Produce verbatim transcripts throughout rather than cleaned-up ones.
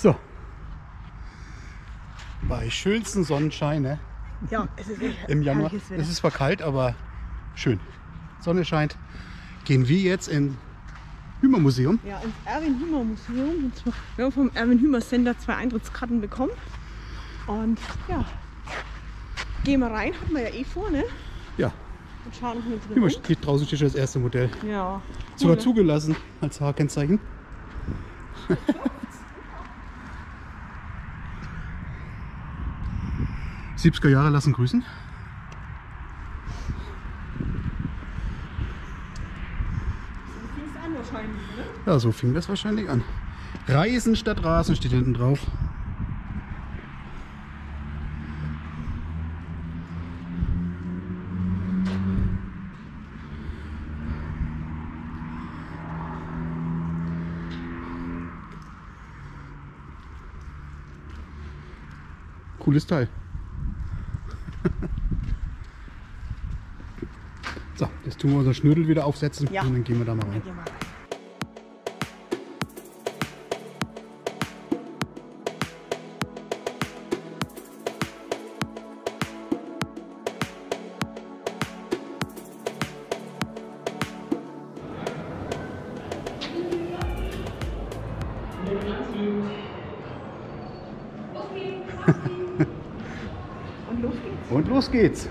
So. Bei schönsten Sonnenschein, ne? Ja, es ist echt im Januar. Es ist zwar kalt, aber schön. Sonne scheint. Gehen wir jetzt ins Hymer Museum. Ja, ins Erwin Hymer Museum. Wir haben vom Erwin Hymer Center zwei Eintrittskarten bekommen. Und ja, gehen wir rein, hatten wir ja eh vor, ne? Ja. Und schauen uns mit drin. Steht draußen steht schon das erste Modell. Ja. Sogar cool, zugelassen als H-Kennzeichen. siebziger Jahre lassen grüßen. So fing es an wahrscheinlich, oder? Ja, so fing das wahrscheinlich an. Reisen statt Rasen steht hinten drauf. Cooles Teil. So, jetzt tun wir unser Schnödel wieder aufsetzen, ja, und dann gehen wir da mal rein. Und los geht's. Und los geht's.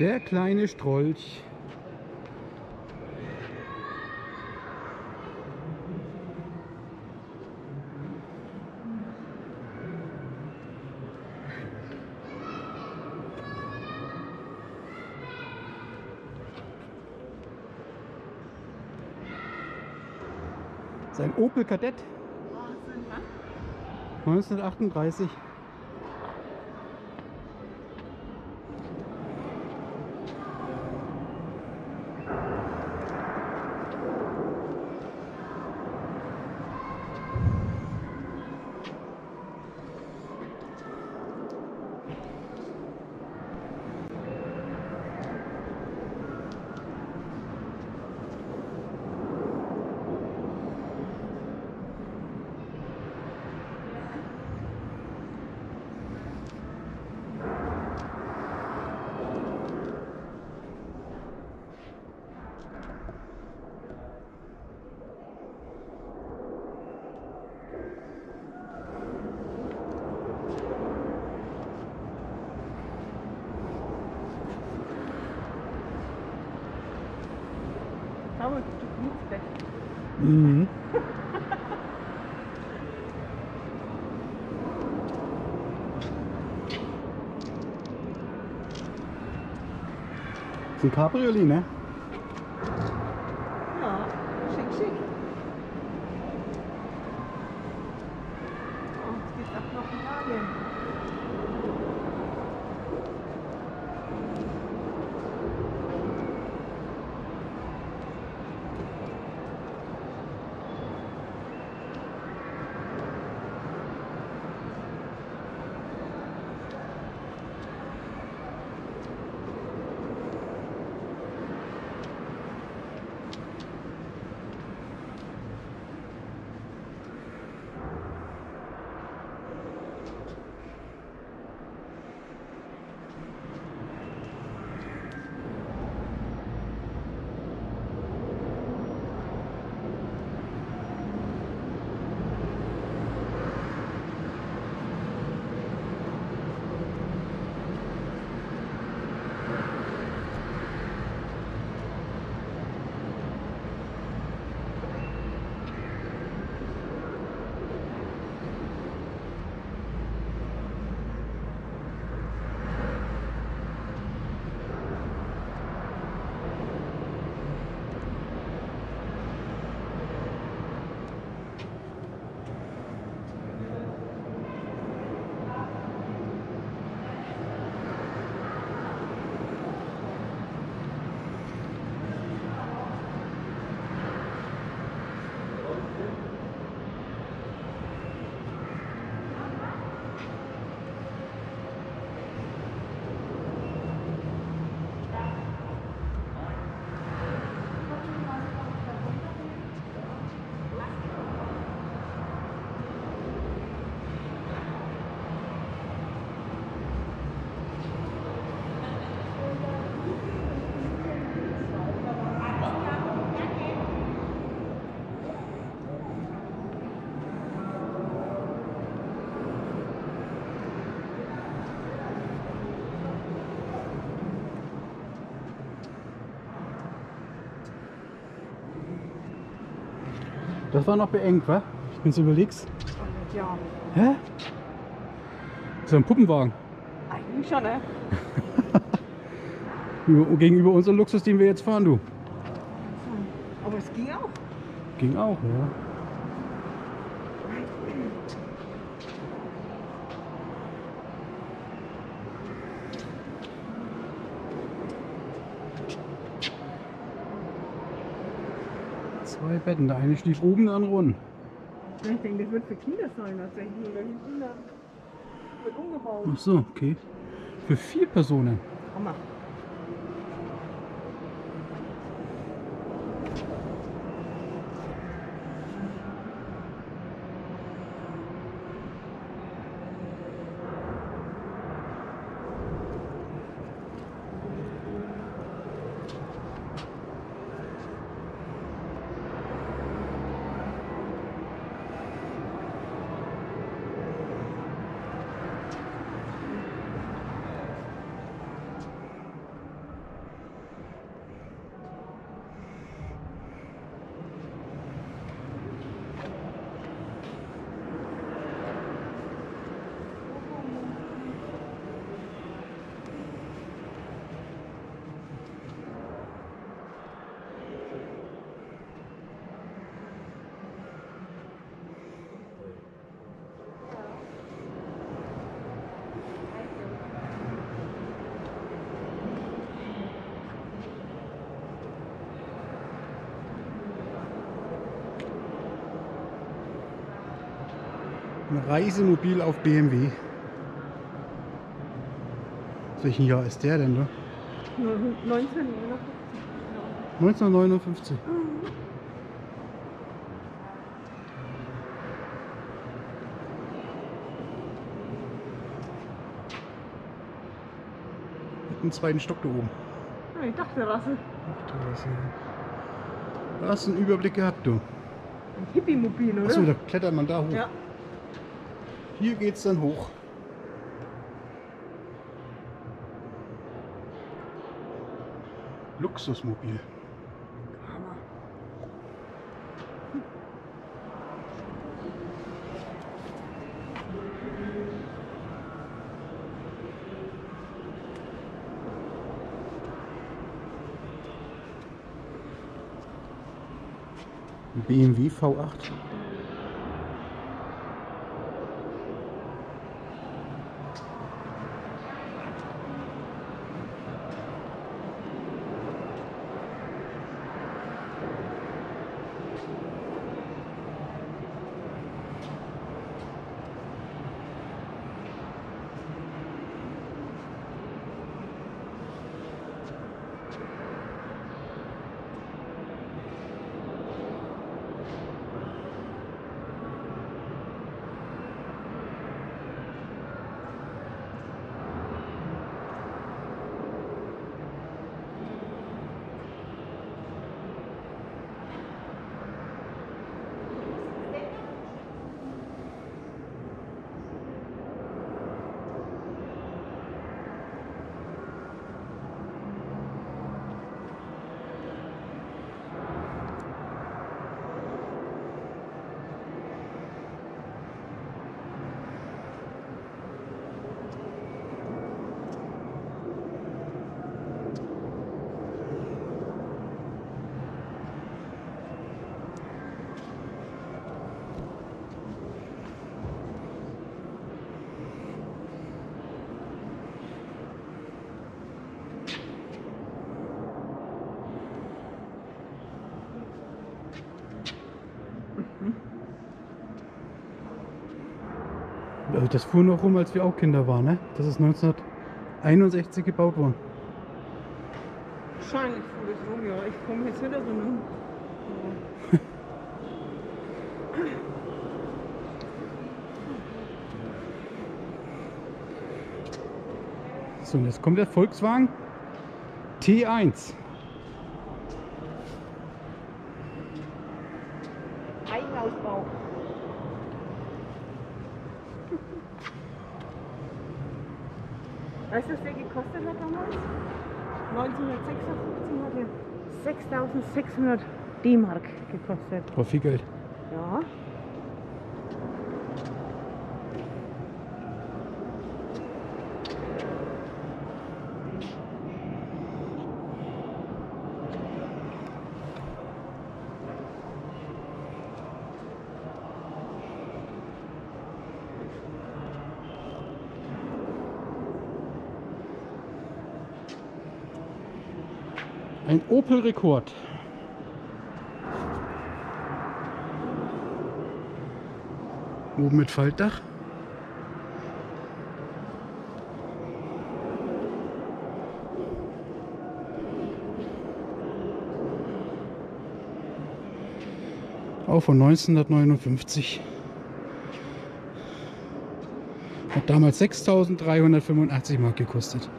Der kleine Strolch. Sein Opel Kadett. neunzehnhundertachtunddreißig. Mhm. Das ist ein Cabriolet, ne? Ja, schick, schick. Oh, jetzt geht's ab nach Italien. Das war noch beengt, wa? Wenn du überlegst. Ja. Hä? So ein Puppenwagen. Eigentlich schon, ne? Gegenüber unserem Luxus, den wir jetzt fahren, du. Aber es ging auch. Ging auch, ja. Zwei Betten, der eine schlief oben, der andere unten. Ich denke, das wird für Kinder sein, das denken wir, die Kinder wird umgebaut. Ach so, okay. Für vier Personen. Hammer. Ein Reisemobil auf B M W. Welchen Jahr ist der denn, ne? neunzehnhundertneunundfünfzig. neunzehnhundertneunundfünfzig. Mhm. Mit dem zweiten Stock da oben. Ich dachte, Rassel. Da hast du einen Überblick gehabt, du. Ein Hippie-Mobil, oder? Achso, da klettert man da hoch. Ja. Hier geht's dann hoch. Luxusmobil. Hammer. B M W V acht. Das fuhr noch rum, als wir auch Kinder waren, ne? Das ist neunzehnhunderteinundsechzig gebaut worden. Wahrscheinlich fuhr das rum, ja. Ich komme jetzt wieder so rum. Ja. So, und jetzt kommt der Volkswagen T eins. Eigenausbau. Weißt du, was der gekostet hat damals? neunzehnhundertsechsundfünfzig hat er sechstausendsechshundert D-Mark gekostet. War viel Geld. Ja. Ein Opel-Rekord. Oben mit Faltdach. Auch von neunzehnhundertneunundfünfzig. Hat damals sechstausenddreihundertfünfundachtzig Mark gekostet.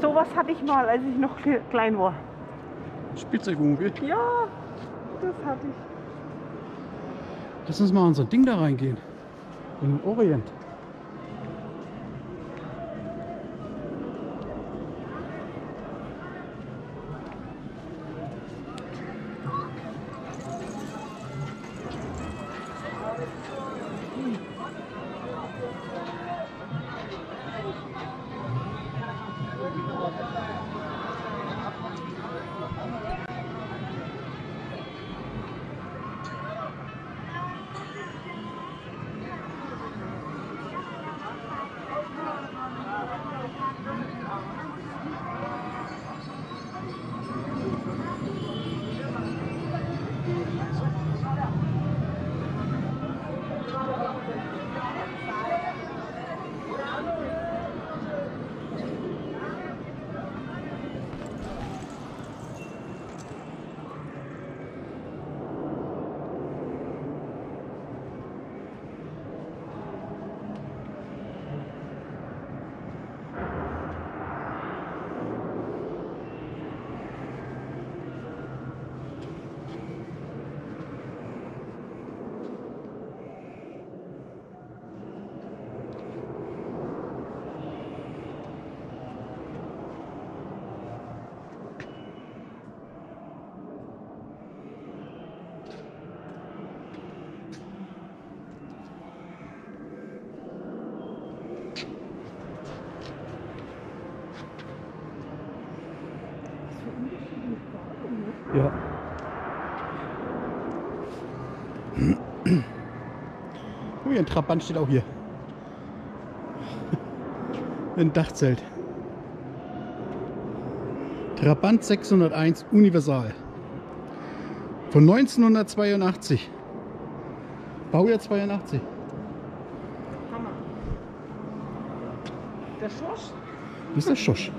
Sowas hatte ich mal, als ich noch klein war. Spielzeugwohnmobil? Ja, das hatte ich. Lass uns mal an so ein Ding da reingehen. In den Orient. Ja. Oh, hier ein Trabant steht auch hier. Ein Dachzelt. Trabant sechshunderteins Universal. Von neunzehnhundertzweiundachtzig. Baujahr zweiundachtzig. Hammer. Der Schorsch? Das ist der Schorsch.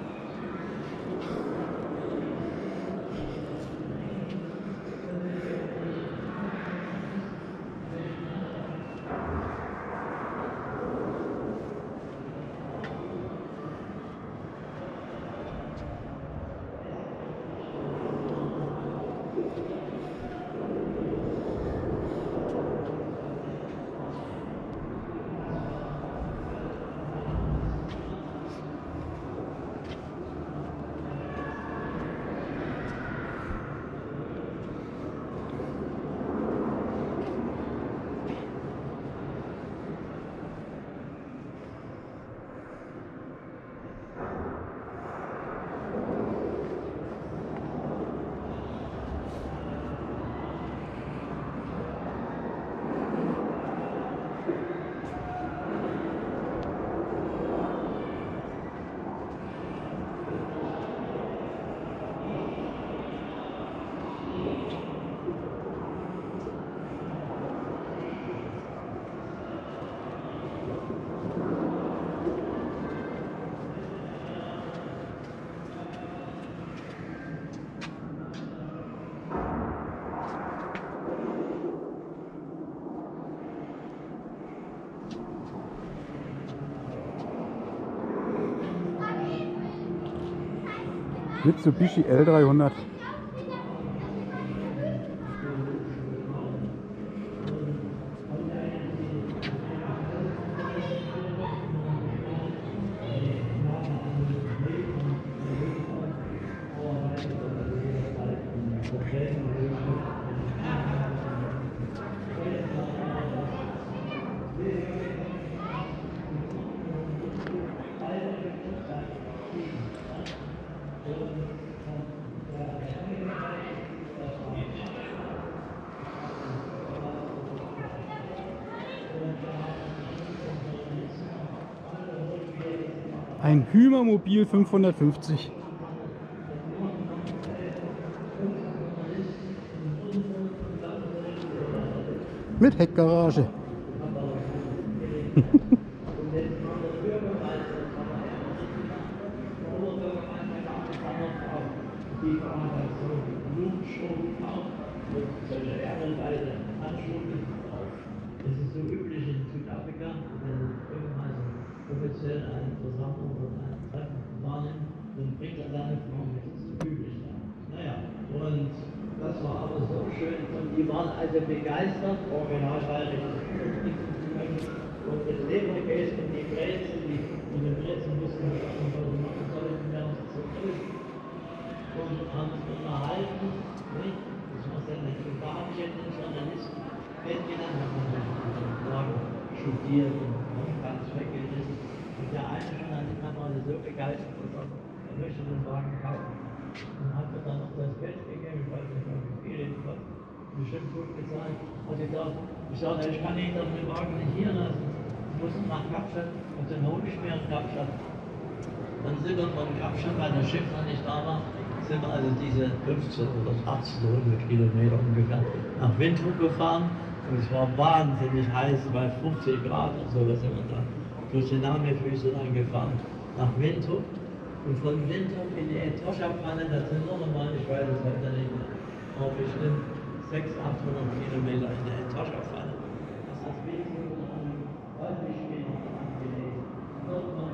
Mitsubishi L dreihundert. Ein Hymermobil fünfhundertfünfzig. Mit Heckgarage. fünfzehnhundert Kilometer ungefähr nach Windhoek gefahren und es war wahnsinnig heiß, bei fünfzig Grad oder so, was immer da. Durch die Namib-Wüste dann gefahren nach Windhoek und von Windhoek in die Etosha fahren, das sind noch einmal, ich weiß es heute nicht, aber bestimmt sechshundert, achthundert Kilometer in der Etosha fahren. Das ist das Wesentliche an häufig später angelegt.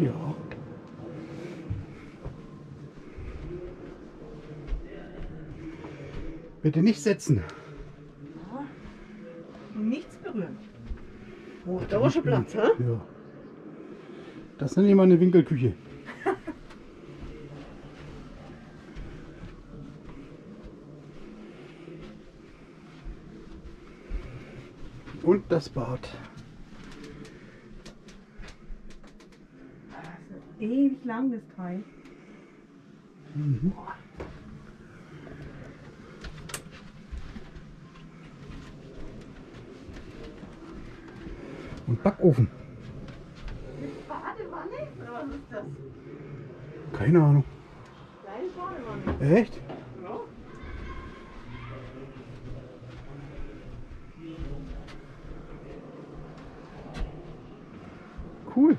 Ja. Bitte nicht setzen. Ja. Nichts berühren. Oh, der Waschplatz, hä? Ja. Das nenne ich mal eine Winkelküche. und das Bad. Das ist ewig lang, das Teil. Mhm. Und Backofen. Mit Badewanne? Oder was ist das? Keine Ahnung. Kleine Badewanne. Echt? Ja. Cool. Ja.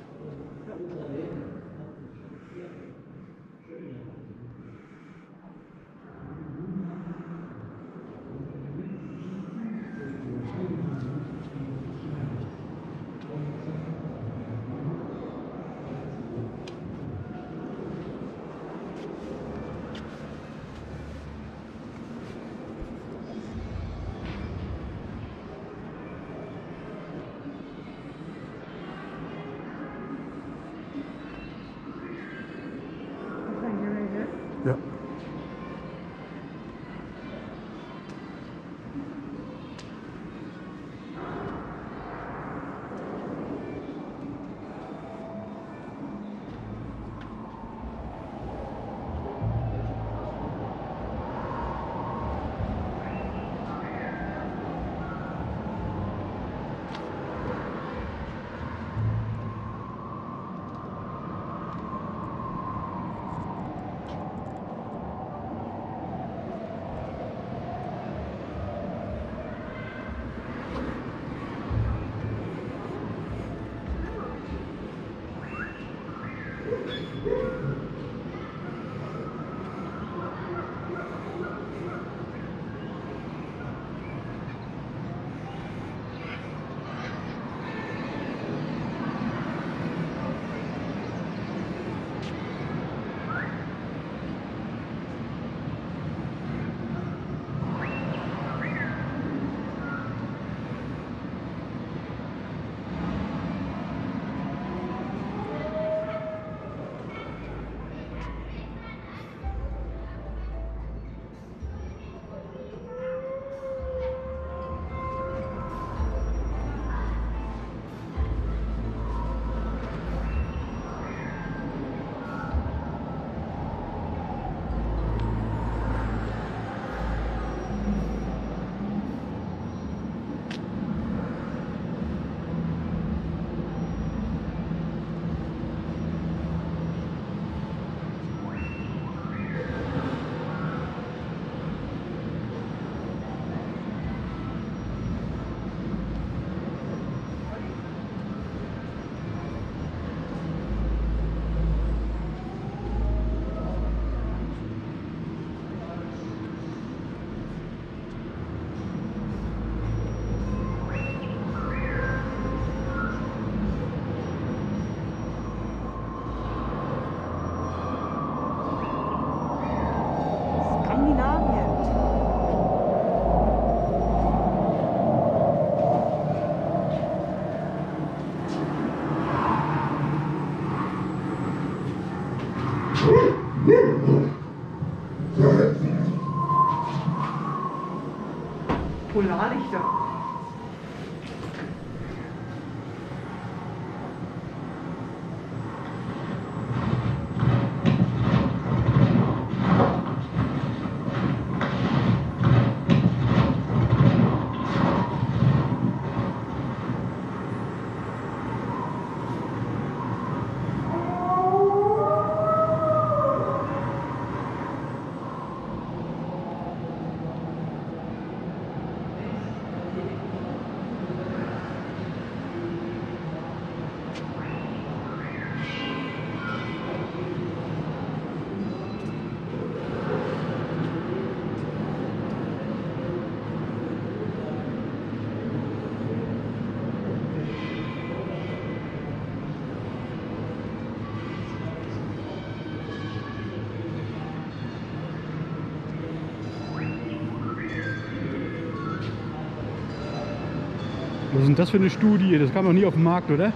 Was ist denn das für eine Studie? Das kam doch nie auf den Markt, oder?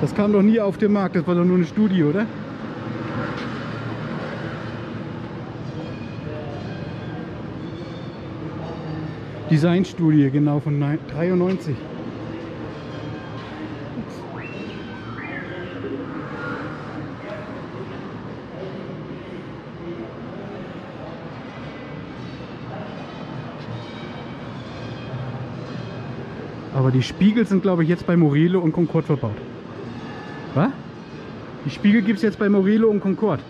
Das kam doch nie auf den Markt, das war doch nur eine Studie, oder? Designstudie, genau, von dreiundneunzig. Aber die Spiegel sind, glaube ich, jetzt bei Morelo und Concorde verbaut. Was? Die Spiegel gibt es jetzt bei Morelo und Concorde.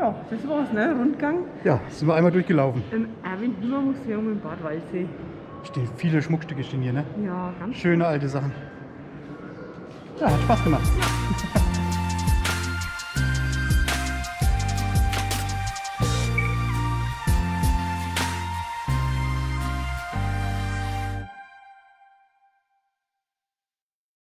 Ja, das war's, ne? Rundgang. Ja, sind wir einmal durchgelaufen. Im Erwin Hymer Museum in Bad Waldsee. Stehen viele Schmuckstücke stehen hier, ne? Ja, ganz schön. Schöne alte Sachen. Ja, hat Spaß gemacht. Ja.